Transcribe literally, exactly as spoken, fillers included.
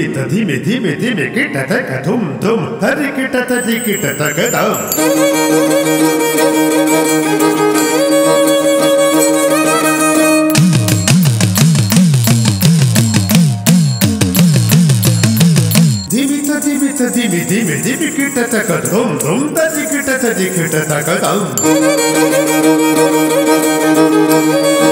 धीमे धीमे धीमे धीमे किट तक धुम धुम हरि किट तजी किट तक धीमे धीमे धीमे धीमे धीमे किट तक धुम धुम तजी किट तजी किट तक